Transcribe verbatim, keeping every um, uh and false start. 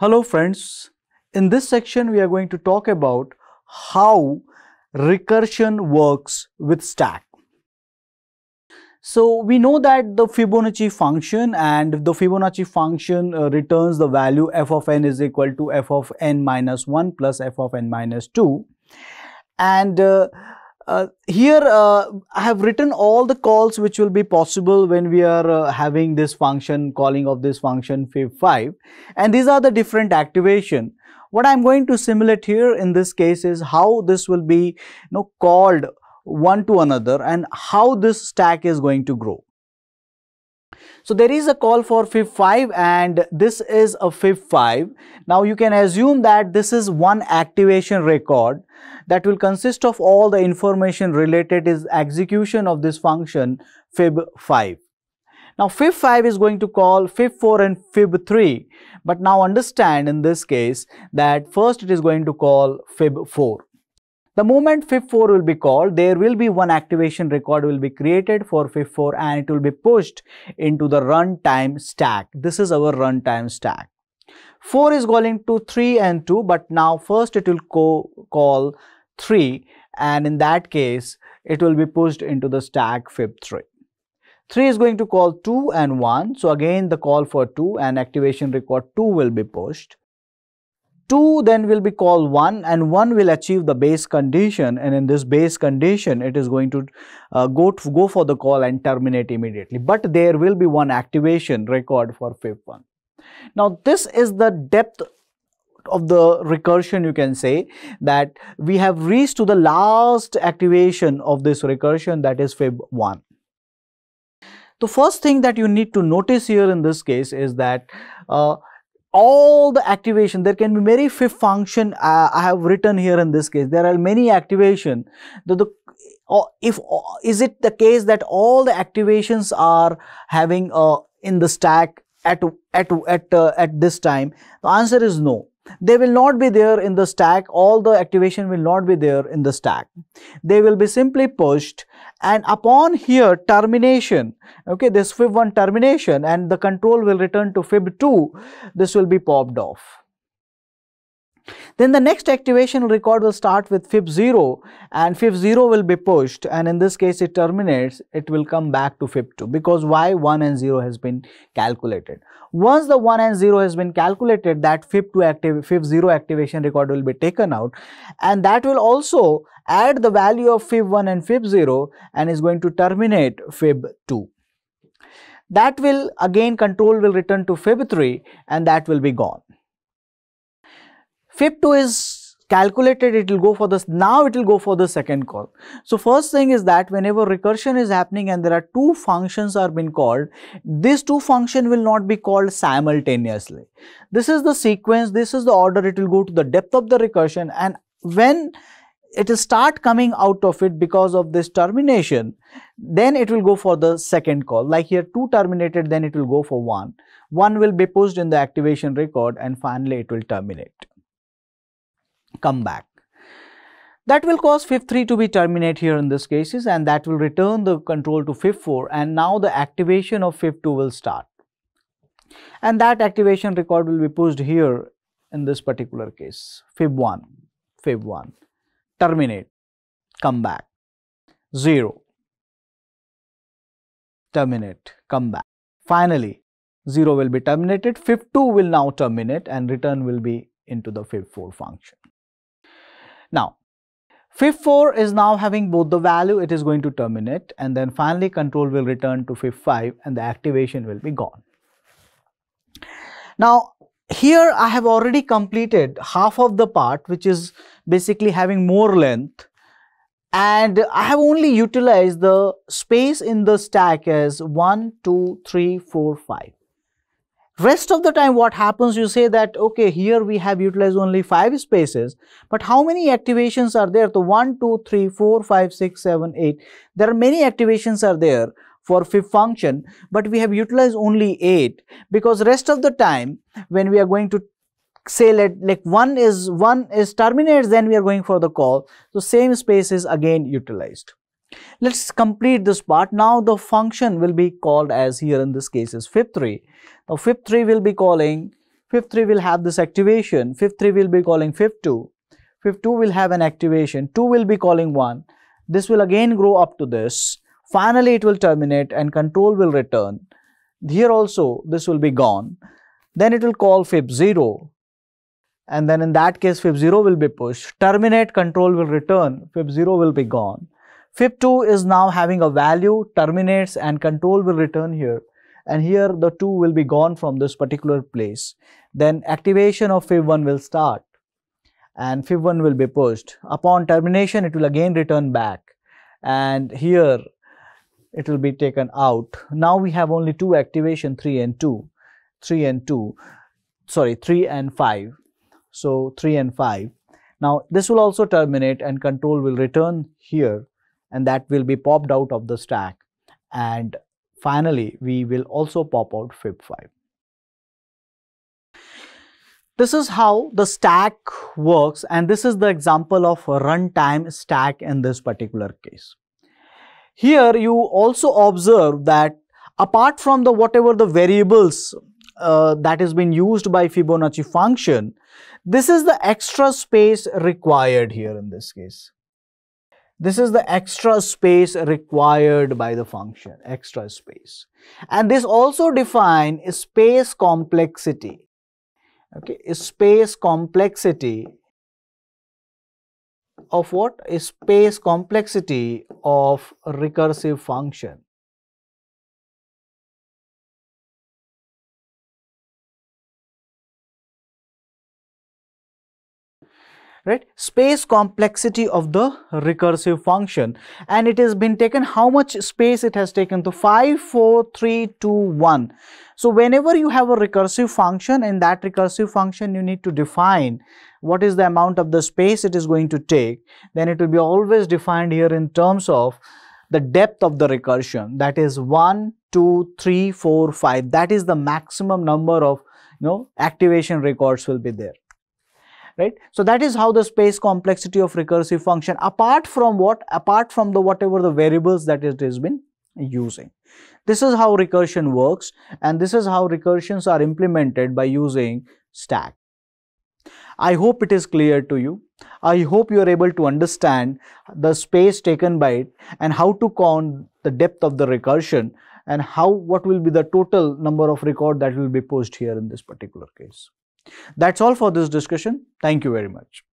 Hello friends, in this section we are going to talk about how recursion works with stack. So we know that the Fibonacci function, and the Fibonacci function uh, returns the value f of n is equal to f of n minus one plus f of n minus two. And uh, uh, here uh, I have written all the calls which will be possible when we are uh, having this function, calling of this function fib five, and these are the different activation. What I am going to simulate here in this case is how this will be, you know, called one to another and how this stack is going to grow. So there is a call for fib five and this is a fib five. Now you can assume that this is one activation record that will consist of all the information related is execution of this function fib five. Now fib five is going to call fib four and fib three, but now understand in this case that first it is going to call fib four. The moment fib four will be called, there will be one activation record will be created for fib four and it will be pushed into the runtime stack. This is our runtime stack. four is calling to three and two, but now first it will call three, and in that case it will be pushed into the stack fib three. three is going to call two and one, so again the call for two and activation record two will be pushed. two then will be called one and one will achieve the base condition, and in this base condition it is going to uh, go to go for the call and terminate immediately, but there will be one activation record for fib one. Now this is the depth of the recursion. You can say that we have reached to the last activation of this recursion, that is fib one. The first thing that you need to notice here in this case is that uh, all the activation, there can be many fib function uh, I have written here in this case. There are many activation. The, the, or if or is it the case that all the activations are having uh, in the stack at at at uh, at this time? The answer is no. They will not be there in the stack. All the activation will not be there in the stack. They will be simply pushed, and upon here termination, okay, this fib one termination and the control will return to fib two, this will be popped off. Then the next activation record will start with fib zero and fib zero will be pushed, and in this case it terminates, it will come back to fib two, because why? one and zero has been calculated. Once the one and zero has been calculated, that fib two active fib zero activation record will be taken out, and that will also add the value of fib one and fib zero and is going to terminate fib two. That will again control will return to fib three and that will be gone. fib two is calculated, it will go for this, now it will go for the second call. So first thing is that whenever recursion is happening and there are two functions are being called, these two functions will not be called simultaneously. This is the sequence, this is the order, it will go to the depth of the recursion, and when it will start coming out of it because of this termination, then it will go for the second call. Like here two terminated, then it will go for one. one will be pushed in the activation record and finally it will terminate. Come back. That will cause fib three to be terminated here in this cases, and that will return the control to fib four, and now the activation of fib two will start, and that activation record will be pushed here in this particular case, fib one, fib one, terminate, come back, zero, terminate, come back. Finally zero will be terminated, fib two will now terminate and return will be into the fib four function. Now fib four is now having both the value, it is going to terminate, and then finally control will return to fib five and the activation will be gone. Now here I have already completed half of the part, which is basically having more length, and I have only utilized the space in the stack as one, two, three, four, five. Rest of the time what happens, you say that okay, here we have utilized only five spaces, but how many activations are there? So one, two, three, four, five, six, seven, eight. There are many activations are there for fib function, but we have utilized only eight, because rest of the time when we are going to say let like one is one is terminates, then we are going for the call. So same space is again utilized. Let's complete this part. Now the function will be called as here in this case is fib three. Now fib three will be calling fifth three will have this activation. Fifth three will be calling fifth two. fifth two will have an activation. two will be calling one. This will again grow up to this. Finally, it will terminate and control will return. Here also, this will be gone. Then it will call fib zero. And then in that case, fib zero will be pushed. Terminate, control will return. fib zero will be gone. fib two is now having a value, terminates, and control will return here. And here the two will be gone from this particular place. Then activation of fib one will start. And fib one will be pushed. Upon termination, it will again return back. And here it will be taken out. Now we have only two activation, three and two. three and two. Sorry, three and five. So three and five. Now this will also terminate and control will return here. And that will be popped out of the stack. And finally, we will also pop out fib five. This is how the stack works, and this is the example of a runtime stack in this particular case. Here you also observe that apart from the whatever the variables uh, that has been used by Fibonacci function, this is the extra space required here in this case. This is the extra space required by the function, extra space. And this also defines space complexity. Okay, space complexity of what? Space complexity of a recursive function. Right? Space complexity of the recursive function, and it has been taken how much space it has taken to five, four, three, two, one. So whenever you have a recursive function, in that recursive function you need to define what is the amount of the space it is going to take. Then it will be always defined here in terms of the depth of the recursion, that is one, two, three, four, five. That is the maximum number of you know, activation records will be there. Right? So that is how the space complexity of recursive function, apart from what? Apart from the whatever the variables that it has been using. This is how recursion works, and this is how recursions are implemented by using stack. I hope it is clear to you. I hope you are able to understand the space taken by it and how to count the depth of the recursion and how what will be the total number of record that will be pushed here in this particular case. That's all for this discussion. Thank you very much.